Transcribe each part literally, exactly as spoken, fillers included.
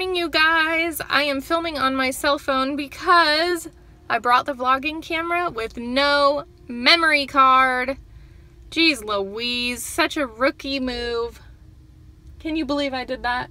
morning, you guys. I am filming on my cell phone because I brought the vlogging camera with no memory card. Jeez Louise, such a rookie move. Can you believe I did that?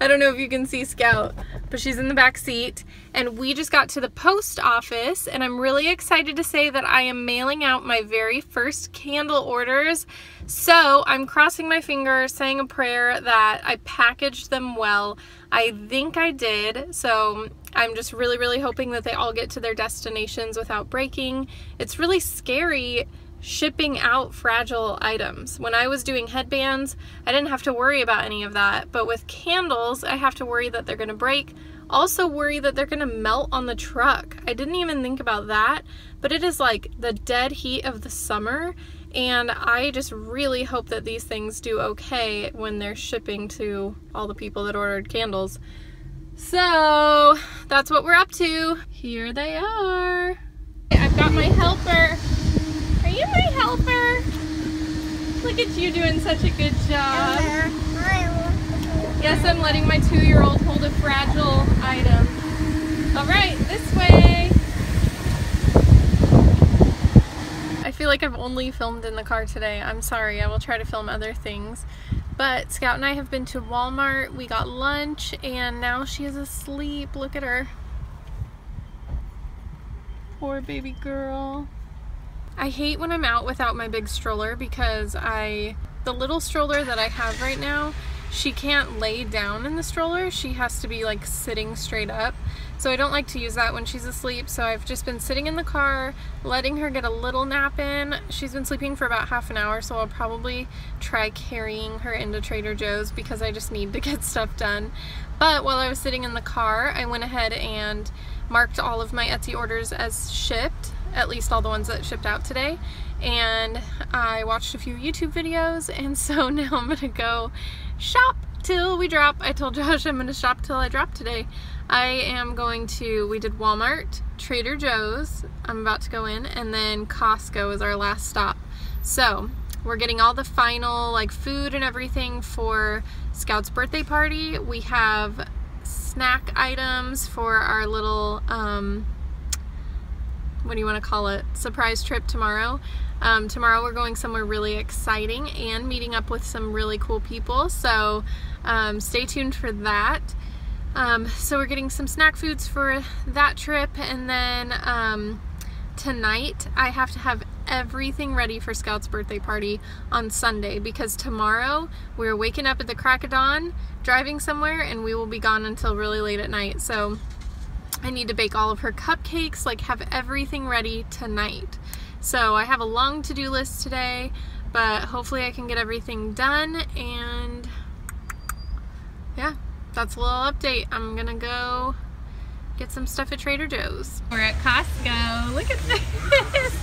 I don't know if you can see Scout, but she's in the back seat, and we just got to the post office, and I'm really excited to say that I am mailing out my very first candle orders. So I'm crossing my fingers, saying a prayer that I packaged them well. I think I did, so I'm just really, really hoping that they all get to their destinations without breaking. It's really scary shipping out fragile items. When I was doing headbands, I didn't have to worry about any of that, but with candles, I have to worry that they're gonna break, also worry that they're gonna melt on the truck. I didn't even think about that, but it is like the dead heat of the summer, and I just really hope that these things do okay when they're shipping to all the people that ordered candles. So that's what we're up to. Here they are. I've got my helper. Are you my helper? Look at you doing such a good job. Yes, I'm letting my two-year-old hold a fragile item. All right, this way. I feel like I've only filmed in the car today. I'm sorry, I will try to film other things. But Scout and I have been to Walmart. We got lunch, and now she is asleep. Look at her. Poor baby girl. I hate when I'm out without my big stroller because I, the little stroller that I have right now, she can't lay down in the stroller. She has to be like sitting straight up. So I don't like to use that when she's asleep. So I've just been sitting in the car, letting her get a little nap in. She's been sleeping for about half an hour, so I'll probably try carrying her into Trader Joe's because I just need to get stuff done. But while I was sitting in the car, I went ahead and marked all of my Etsy orders as shipped. At least all the ones that shipped out today, and I watched a few YouTube videos, and so now I'm gonna go shop till we drop. I told Josh I'm gonna shop till I drop today. I am going to, we did Walmart, Trader Joe's, I'm about to go in, and then Costco is our last stop. So we're getting all the final like food and everything for Scout's birthday party. We have snack items for our little um, what do you want to call it, surprise trip tomorrow. Um, tomorrow we're going somewhere really exciting and meeting up with some really cool people, so um, stay tuned for that. Um, so we're getting some snack foods for that trip, and then um, tonight I have to have everything ready for Scout's birthday party on Sunday because tomorrow we're waking up at the crack of dawn, driving somewhere, and we will be gone until really late at night. So I need to bake all of her cupcakes, like have everything ready tonight. So I have a long to-do list today, but hopefully I can get everything done, and yeah, that's a little update. I'm gonna go get some stuff at Trader Joe's. We're at Costco. Look at this.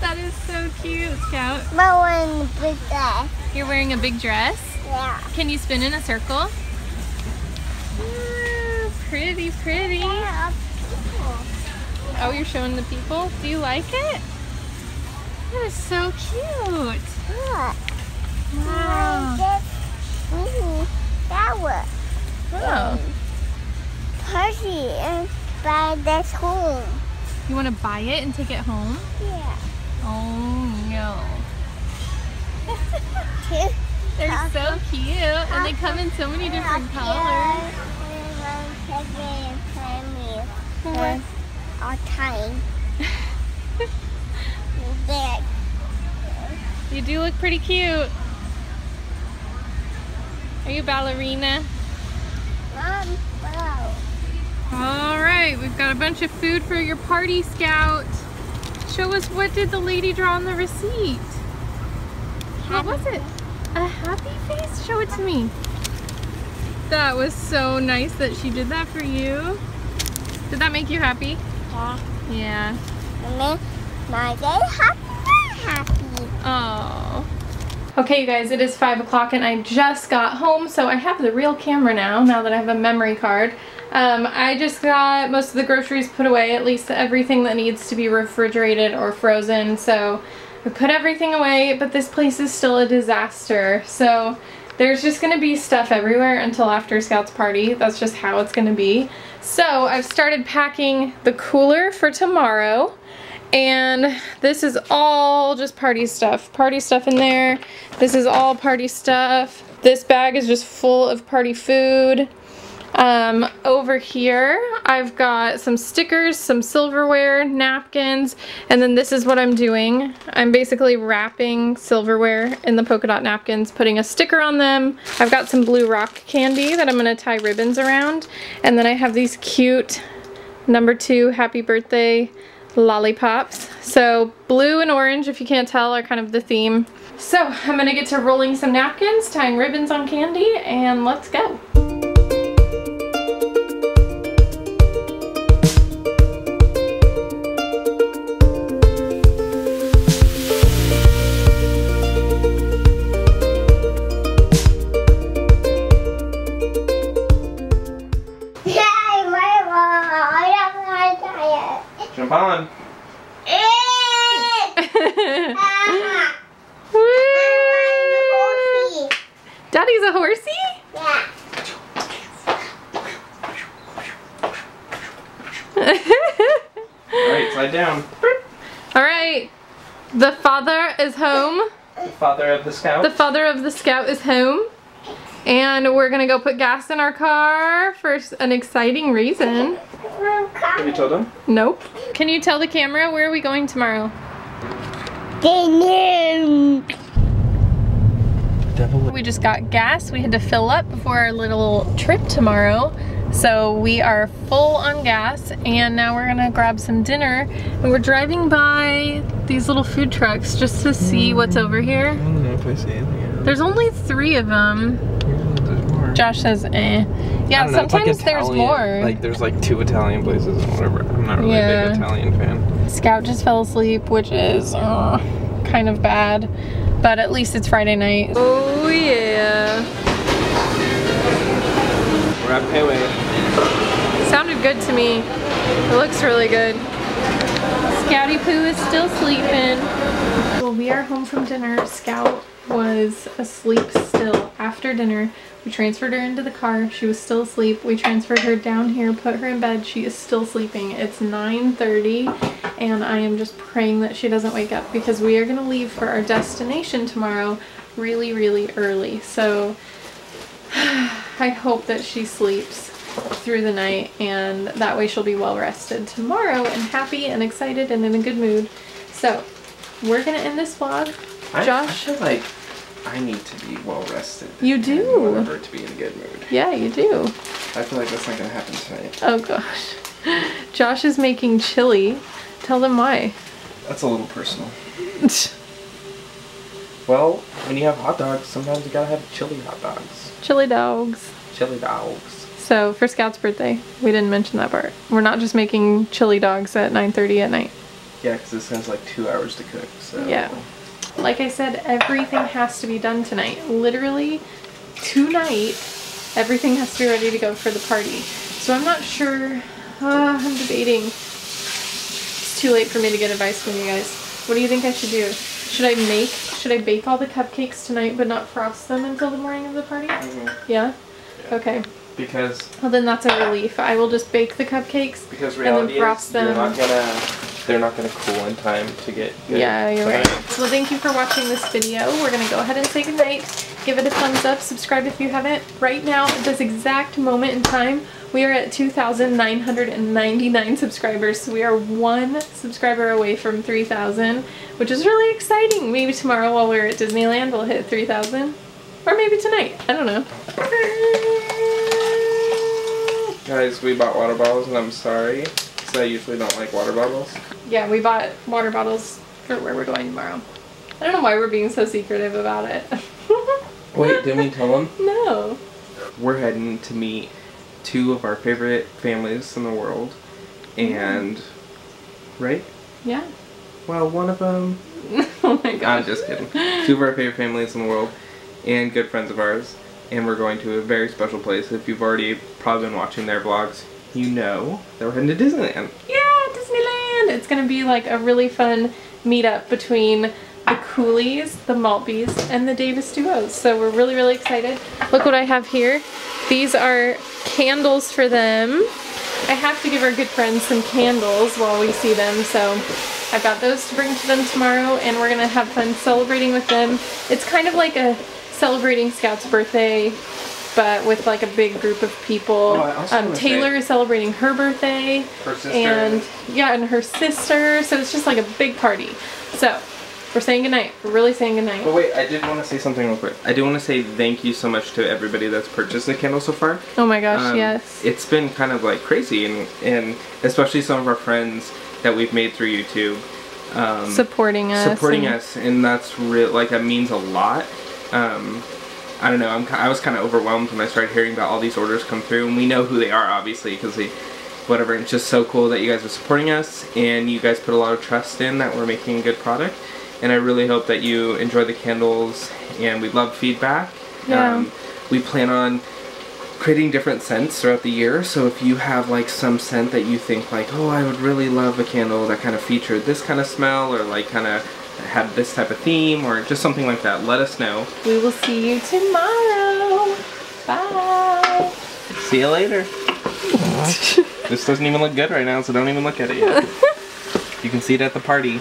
That is so cute, Scout. I'm wearing a big dress. You're wearing a big dress? Yeah. Can you spin in a circle? Pretty, pretty. Yeah, oh, you're showing the people? Do you like it? That is so cute. Yeah. Wow. Mm-hmm. That one. Oh. Percy and buy this home. You want to buy it and take it home? Yeah. Oh, no. They're so cute. And they come in so many different colors. All time. You do look pretty cute. Are you a ballerina? Um, wow. All right, we've got a bunch of food for your party, Scout. Show us, what did the lady draw on the receipt? What was it? A happy face? Show it to me. That was so nice that she did that for you. Did that make you happy? Yeah. Yeah. It made my day happy. Oh. Okay, you guys, it is five o'clock, and I just got home, so I have the real camera now, now that I have a memory card. Um, I just got most of the groceries put away, at least everything that needs to be refrigerated or frozen, so I put everything away, but this place is still a disaster. So There's just going to be stuff everywhere until after Scout's party. That's just how it's going to be. So I've started packing the cooler for tomorrow. And this is all just party stuff. Party stuff in there. This is all party stuff. This bag is just full of party food. Um, over here, I've got some stickers, some silverware, napkins, and then this is what I'm doing. I'm basically wrapping silverware in the polka dot napkins, putting a sticker on them. I've got some blue rock candy that I'm going to tie ribbons around, and then I have these cute number two happy birthday lollipops. So blue and orange, if you can't tell, are kind of the theme. So I'm going to get to rolling some napkins, tying ribbons on candy, and let's go. Jump on. Daddy's a horsey? Yeah. Alright, slide down. Alright. The father is home. The father of the Scout. The father of the Scout is home. And we're gonna go put gas in our car for an exciting reason. Have you told them? Nope. Can you tell the camera where are we going tomorrow? Disneyland. We just got gas. We had to fill up before our little trip tomorrow. So we are full on gas, and now we're gonna grab some dinner. And we're driving by these little food trucks just to see what's over here. I don't know if I see anything else. There's only three of them. Josh says, eh. Yeah, sometimes like Italian, there's more. Like, there's like two Italian places and whatever. I'm not really yeah. a big Italian fan. Scout just fell asleep, which is uh, kind of bad. But at least it's Friday night. Oh, yeah. We're at Pei Wei. Sounded good to me. It looks really good. Scouty Poo is still sleeping. Well, we are home from dinner. Scout was asleep still after dinner. We transferred her into the car. She was still asleep. We transferred her down here, put her in bed. She is still sleeping. It's nine thirty and I am just praying that she doesn't wake up because we are going to leave for our destination tomorrow really, really early. So I hope that she sleeps through the night and that way she'll be well rested tomorrow and happy and excited and in a good mood. So we're going to end this vlog. I, Josh, I feel like I need to be well rested. You do. Whatever, to be in a good mood. Yeah, you do. I feel like that's not gonna happen tonight. Oh gosh, Josh is making chili. Tell them why. That's a little personal. Well, when you have hot dogs, sometimes you gotta have chili hot dogs. Chili dogs. Chili dogs. So for Scout's birthday, we didn't mention that part. We're not just making chili dogs at nine thirty at night. Yeah, because this has like two hours to cook. So. Yeah. Like I said, everything has to be done tonight. Literally, tonight, everything has to be ready to go for the party. So I'm not sure. Uh, I'm debating. It's too late for me to get advice from you guys. What do you think I should do? Should I make, should I bake all the cupcakes tonight but not frost them until the morning of the party? Mm-hmm. Yeah? Yeah? Okay. Because... Well, then that's a relief. I will just bake the cupcakes because reality and then frost is, them. You're not gonna... They're not going to cool in time to get good. Yeah, you're right. Well, thank you for watching this video. We're going to go ahead and say goodnight. Give it a thumbs up. Subscribe if you haven't. Right now, at this exact moment in time, we are at two thousand nine hundred ninety-nine subscribers. So we are one subscriber away from three thousand, which is really exciting. Maybe tomorrow while we're at Disneyland, we'll hit three thousand. Or maybe tonight. I don't know. Guys, we bought water bottles and I'm sorry. I usually don't like water bottles. Yeah, we bought water bottles for where we're going tomorrow. I don't know why we're being so secretive about it. Wait, didn't we tell them? No. We're heading to meet two of our favorite families in the world. And, right? Yeah. Well, one of them. Oh my gosh. I'm just kidding. Two of our favorite families in the world and good friends of ours. And we're going to a very special place. If you've already probably been watching their vlogs, you know that we're heading to Disneyland. Yeah, Disneyland! It's going to be like a really fun meetup between the Coolies, the Maltbees, and the Davis Duos. So we're really, really excited. Look what I have here. These are candles for them. I have to give our good friends some candles while we see them, so I've got those to bring to them tomorrow, and we're going to have fun celebrating with them. It's kind of like a celebrating Scout's birthday, but with like a big group of people. No, um, Taylor is celebrating her birthday. Her sister. And, yeah, and her sister, so it's just like a big party. So, we're saying goodnight. We're really saying goodnight. But wait, I did want to say something real quick. I do want to say thank you so much to everybody that's purchased the candle so far. Oh my gosh, um, yes. It's been kind of like crazy, and, and especially some of our friends that we've made through YouTube. Um, supporting us. Supporting and us, and that's real, like that means a lot. Um, I don't know, I'm, I was kind of overwhelmed when I started hearing about all these orders come through, and we know who they are, obviously, because they, whatever, it's just so cool that you guys are supporting us, and you guys put a lot of trust in that we're making a good product, and I really hope that you enjoy the candles, and we love feedback. Yeah. Um, we plan on creating different scents throughout the year, so if you have like some scent that you think like, oh, I would really love a candle that kind of featured this kind of smell, or like kind of had this type of theme, or just something like that, let us know. We will see you tomorrow. Bye. See you later. This doesn't even look good right now, so don't even look at it yet. You can see it at the party.